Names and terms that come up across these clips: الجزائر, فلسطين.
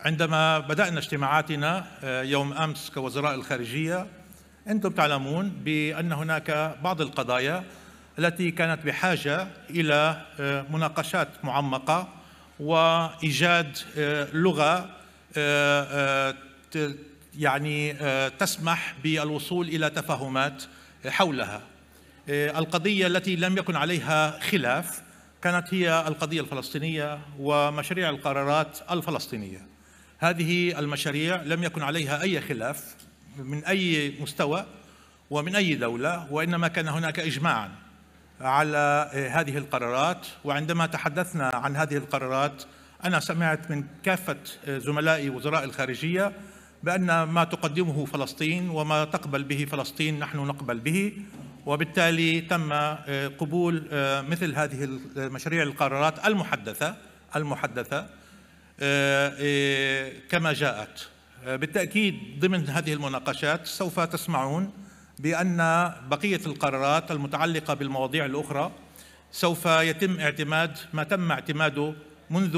عندما بدأنا اجتماعاتنا يوم أمس كوزراء الخارجية، أنتم تعلمون بأن هناك بعض القضايا التي كانت بحاجة إلى مناقشات معمقة وإيجاد لغة يعني تسمح بالوصول إلى تفاهمات حولها. القضية التي لم يكن عليها خلاف كانت هي القضية الفلسطينية ومشاريع القرارات الفلسطينية. هذه المشاريع لم يكن عليها أي خلاف من أي مستوى ومن أي دولة، وإنما كان هناك إجماعا على هذه القرارات. وعندما تحدثنا عن هذه القرارات، أنا سمعت من كافة زملائي وزراء الخارجية بأن ما تقدمه فلسطين وما تقبل به فلسطين نحن نقبل به، وبالتالي تم قبول مثل هذه المشاريع القرارات المحدثة كما جاءت. بالتأكيد ضمن هذه المناقشات سوف تسمعون بأن بقية القرارات المتعلقة بالمواضيع الأخرى سوف يتم اعتماد ما تم اعتماده منذ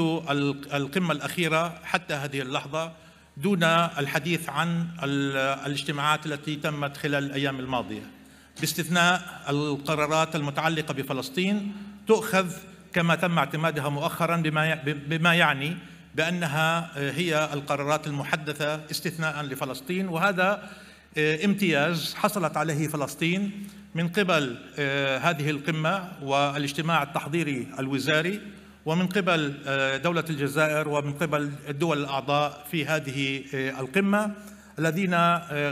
القمة الأخيرة حتى هذه اللحظة، دون الحديث عن الاجتماعات التي تمت خلال الأيام الماضية، باستثناء القرارات المتعلقة بفلسطين تؤخذ كما تم اعتمادها مؤخراً، بما يعني بأنها هي القرارات المحدثة استثناءً لفلسطين. وهذا امتياز حصلت عليه فلسطين من قبل هذه القمة والاجتماع التحضيري الوزاري، ومن قبل دولة الجزائر، ومن قبل الدول الأعضاء في هذه القمة الذين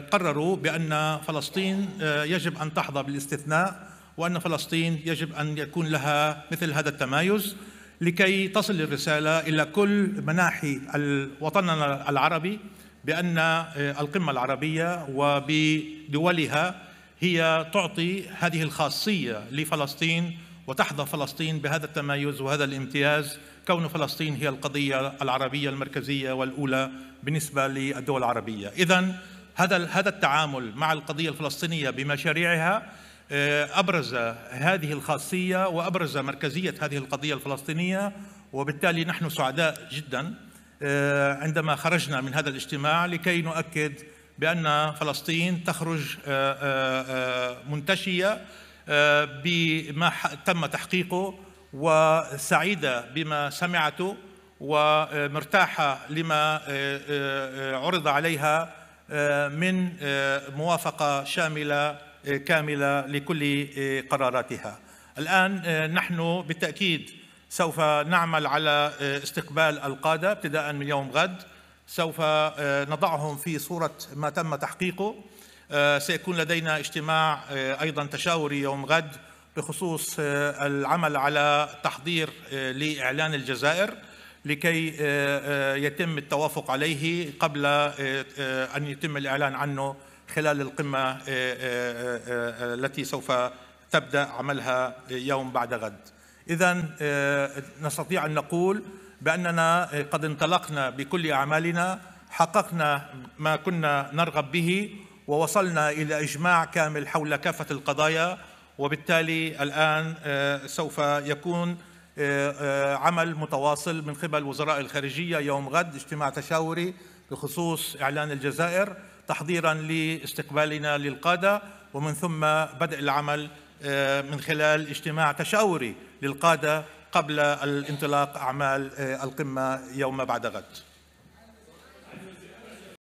قرروا بأن فلسطين يجب أن تحظى بالاستثناء، وأن فلسطين يجب أن يكون لها مثل هذا التمايز، لكي تصل الرسالة إلى كل مناحي وطننا العربي بأن القمة العربية وبدولها هي تعطي هذه الخاصية لفلسطين، وتحظى فلسطين بهذا التميز وهذا الامتياز، كون فلسطين هي القضية العربية المركزية والأولى بالنسبة للدول العربية. إذن هذا التعامل مع القضية الفلسطينية بمشاريعها أبرز هذه الخاصية وأبرز مركزية هذه القضية الفلسطينية. وبالتالي نحن سعداء جدا عندما خرجنا من هذا الاجتماع، لكي نؤكد بأن فلسطين تخرج منتشية بما تم تحقيقه، وسعيدة بما سمعته، ومرتاحة لما عرض عليها من موافقة شاملة كاملة لكل قراراتها. الآن نحن بالتأكيد سوف نعمل على استقبال القادة ابتداء من يوم غد. سوف نضعهم في صورة ما تم تحقيقه. سيكون لدينا اجتماع أيضا تشاوري يوم غد بخصوص العمل على تحضير لإعلان الجزائر، لكي يتم التوافق عليه قبل أن يتم الإعلان عنه خلال القمة التي سوف تبدأ عملها يوم بعد غد. إذن نستطيع أن نقول بأننا قد انطلقنا بكل أعمالنا، حققنا ما كنا نرغب به، ووصلنا إلى إجماع كامل حول كافة القضايا. وبالتالي الآن سوف يكون عمل متواصل من قبل وزراء الخارجية يوم غد، اجتماع تشاوري بخصوص إعلان الجزائر، تحضيراً لاستقبالنا للقادة، ومن ثم بدء العمل من خلال اجتماع تشاوري للقادة قبل الانطلاق أعمال القمة يوم بعد غد.